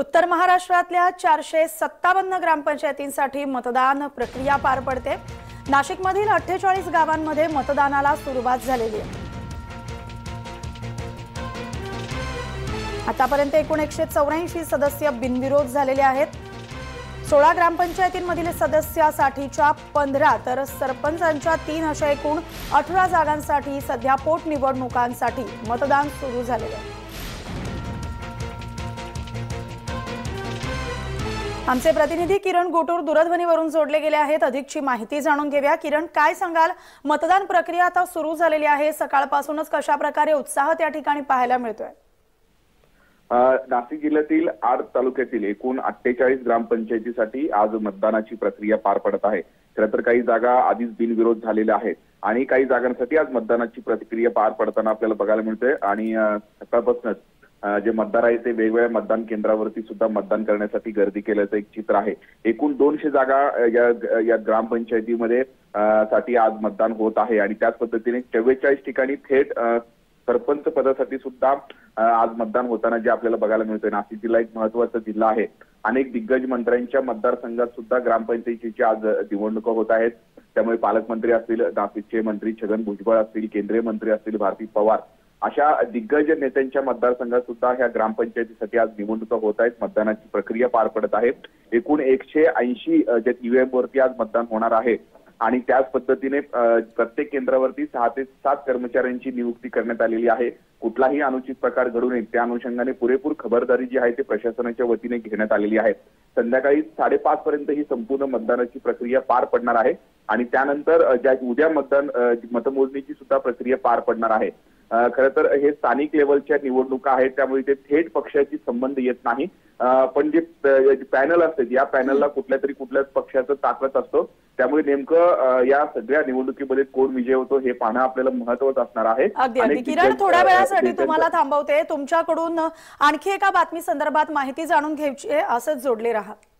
उत्तर महाराष्ट्रातल्या 457 ग्रामपंचायतींसाठी मतदान प्रक्रिया पार पडते। नाशिकमधील 48 गावांमध्ये मतदानाला सुरुवात झालेली आहे। आतापर्यंत एकूण 184 सदस्य बिनविरोध झालेले आहेत। 16 ग्रामपंचायतींमधील सदस्यासाठीच्या 15 तर सरपंचांच्या 3 अशा एकूण 18 जागांसाठी सध्या पोटनिवडणुकांसाठी मतदान सुरू झालेले आहे। आमचे प्रतिनिधी किरण गोटूर दूरध्वनीवरून जोडले गेले आहेत। अधिकची माहिती जाणून घेऊया। किरण, काय सांगाल, मतदान प्रक्रिया आता सुरू झालेली आहे, सकाळपासूनच कशा प्रकारे उत्साह त्या ठिकाणी पाहायला मिळतोय? नाशिक जिल्ह्यातील 8 तालुक्यातील एकूण 48 ग्रामपंचायतीसाठी आज मतदानाची प्रक्रिया पार पडत आहे। खरंतर काही जागा आधीच बिनविरोध झालेल्या आहेत आणि काही जागांसाठी आज मतदानाची प्रक्रिया पार पडताना आपल्याला बघायला मिळते। आणि सकाळपासूनच जे मतदार आहेत ते वेगवेगळ्या मतदान केंद्रावरती सुद्धा मतदान करण्यासाठी गर्दी केल्याचं एक चित्र आहे। एकूण 200 जागा या ग्रामपंचायतीमध्ये साठी आज मतदान होत आहे आणि त्याच पद्धतीने 44 ठिकाणी थेट सरपंच पदासाठी सुद्धा आज मतदान होताना जे आपल्याला बघायला मिळतंय। नाशिक जिल्हा एक महत्त्वाचा जिल्हा आहे। अनेक दिग्गज मंत्र्यांच्या मतदारसंघात सुद्धा ग्रामपंचायतीची आज निवडणुका होत आहेत, त्यामुळे पालकमंत्री असतील, नाशिकचे मंत्री छगन भुजबळ असतील, केंद्रीय मंत्री असतील, भारती पवार अशा दिग्गज नेत्यांच्या मतदारसंघात सुद्धा ह्या ग्रामपंचायतीसाठी आज निवडणुका होत आहेत। मतदानाची प्रक्रिया पार पडत आहे। एकूण 180 जे ईव्हीएम वरती आज मतदान होणार आहे आणि त्याच पद्धतीने प्रत्येक केंद्रावरती 6 ते 7 कर्मचाऱ्यांची नियुक्ती करण्यात आलेली आहे। कुठलाही अनुचित प्रकार घडू नये त्या अनुषंगाने पुरेपूर खबरदारी जी आहे ते प्रशासनाच्या वतीने घेण्यात आलेली आहे। संध्याकाळी 5:30 पर्यंत ही संपूर्ण मतदानाची प्रक्रिया पार पडणार आहे आणि त्यानंतर उद्या मतमोजणीची सुद्धा प्रक्रिया पार पडणार आहे। खरंतर हे स्थानिक लेवलच्या निवडणुका आहेत, त्यामुळे ते थेट पक्षाशी संबंध येत नाही, पण जे पॅनल असते या पॅनलला कुठल्याच पक्षाचं ताकद असतो, त्यामुळे नेमकं या सगळ्या निवडणुकीमध्ये कोण विजय होतो हे पाहणं आपल्याला महत्त्वाचं असणार आहे। अगदी किरण, थोड्या वेळासाठी तुम्हाला थांबवते, तुमच्याकडून आणखी एका बातमी संदर्भात माहिती जाणून घ्यायची आहे, असंच जोडले राहा।